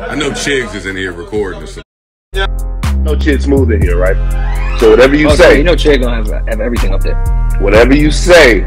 I know Chigs is in here recording. No Chigs Smooth in here, right? So whatever you say, you know Chigs gonna have everything up there. Whatever you say,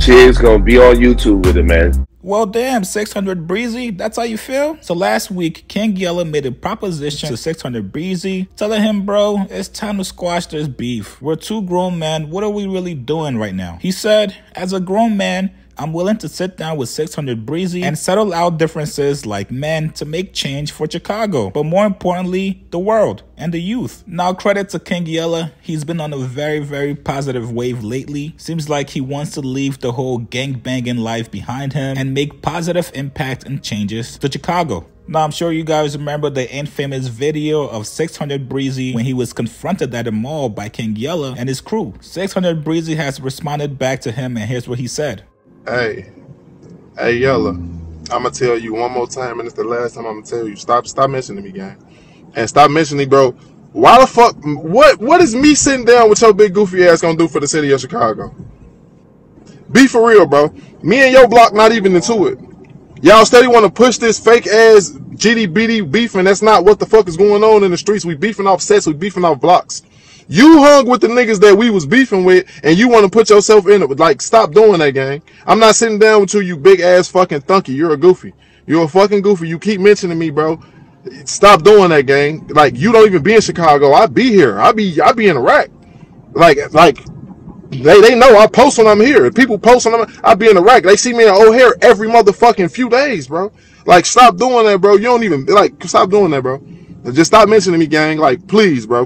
Chigs gonna be on YouTube with it, man. Well, damn, 600 Breezy, that's how you feel? So last week, King Yella made a proposition to 600 Breezy, telling him, bro, it's time to squash this beef. We're two grown men. What are we really doing right now? He said, as a grown man, I'm willing to sit down with 600 Breezy and settle out differences like men to make change for Chicago, but more importantly, the world and the youth. Now, credit to King Yella, he's been on a very, very positive wave lately. Seems like he wants to leave the whole gangbanging life behind him and make positive impact and changes to Chicago. Now, I'm sure you guys remember the infamous video of 600 Breezy when he was confronted at a mall by King Yella and his crew. 600 Breezy has responded back to him, and here's what he said. Hey Yella, I'ma tell you one more time, and it's the last time I'ma tell you. Stop mentioning me, gang. And stop mentioning, bro. Why the fuck, what is me sitting down with your big goofy ass gonna do for the city of Chicago? Be for real, bro. Me and your block not even into it. Y'all steady wanna push this fake ass GDBD beef, and that's not what the fuck is going on in the streets. We beefing off sets, we beefing off blocks. You hung with the niggas that we was beefing with, and you want to put yourself in it. Like, stop doing that, gang. I'm not sitting down with you, you big-ass fucking thunky. You're a goofy. You're a fucking goofy. You keep mentioning me, bro. Stop doing that, gang. Like, you don't even be in Chicago. I be here. I be in Iraq. Like, they know I post when I'm here. If people post when I be in Iraq. They see me in O'Hare every motherfucking few days, bro. Like, stop doing that, bro. You don't even, like, stop doing that, bro. Just stop mentioning me, gang. Like, please, bro.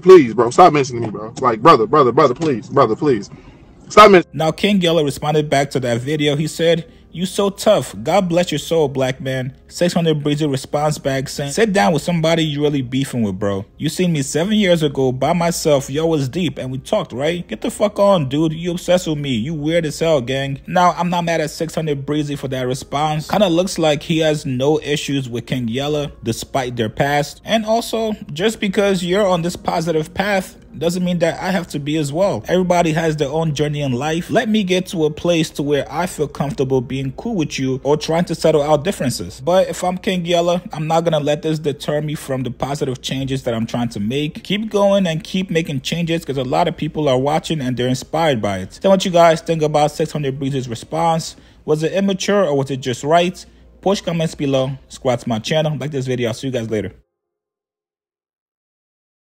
Stop mentioning me, bro. Like, brother, please. Stop mentioning me. Now, King Yella responded back to that video. He said, you so tough. God bless your soul, black man. 600 Breezy responds back saying, sit down with somebody you really beefing with, bro. You seen me 7 years ago by myself. Yo was deep and we talked, right? Get the fuck on, dude. You obsessed with me. You weird as hell, gang. Now, I'm not mad at 600 Breezy for that response. Kind of looks like he has no issues with King Yella despite their past. And also, just because you're on this positive path doesn't mean that I have to be as well. Everybody has their own journey in life. Let me get to a place to where I feel comfortable being cool with you or trying to settle out differences. But if I'm King Yella, I'm not gonna let this deter me from the positive changes that I'm trying to make. Keep going and keep making changes, because a lot of people are watching and they're inspired by it. Tell me what you guys think about 600 Breezy's response. Was it immature or was it just right? Post comments below. Subscribe to my channel. Like this video. I'll see you guys later.